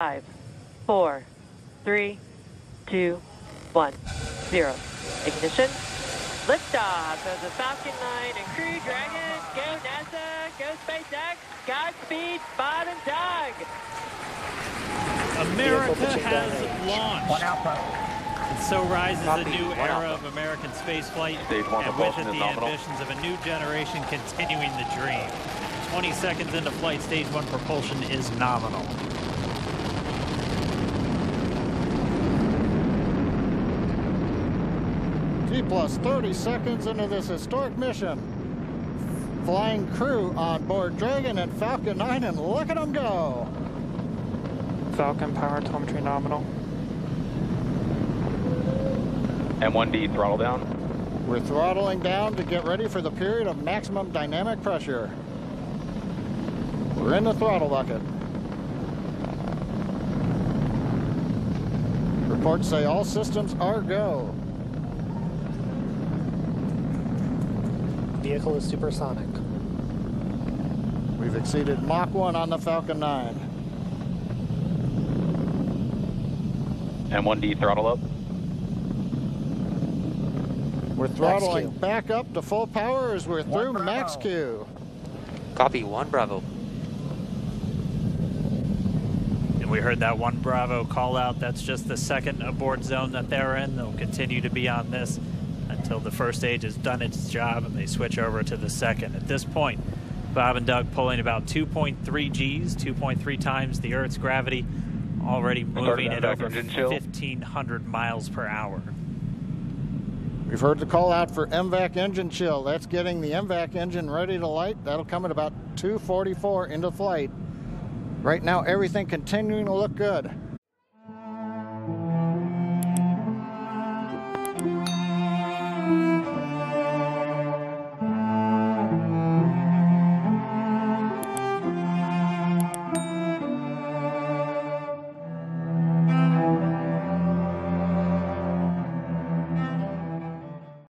5, 4, 3, 2, 1, 0. Ignition. Liftoff of the Falcon 9 and Crew Dragon. Go NASA, go SpaceX, Godspeed, bottom dog. America has launched. And so rises a new era of American spaceflight, and with it the ambitions of a new generation continuing the dream. 20 seconds into flight, stage 1 propulsion is nominal. T-plus 30 seconds into this historic mission. Flying crew on board Dragon and Falcon 9, and look at them go. Falcon power telemetry nominal. M1D throttle down. We're throttling down to get ready for the period of maximum dynamic pressure. We're in the throttle bucket. Reports say all systems are go. Vehicle is supersonic. We've exceeded Mach 1 on the Falcon 9. M1D throttle up. We're throttling back up to full power as we're through max Q. Copy, 1 Bravo. We heard that 1 Bravo call out. That's just the second abort zone that they're in. They'll continue to be on this until the first stage has done its job and they switch over to the second. At this point, Bob and Doug pulling about 2.3 Gs, 2.3 times the Earth's gravity, already moving at over 1,500 miles per hour. We've heard the call out for MVAC engine chill. That's getting the MVAC engine ready to light. That'll come at about 2:44 into flight. Right now, everything continuing to look good.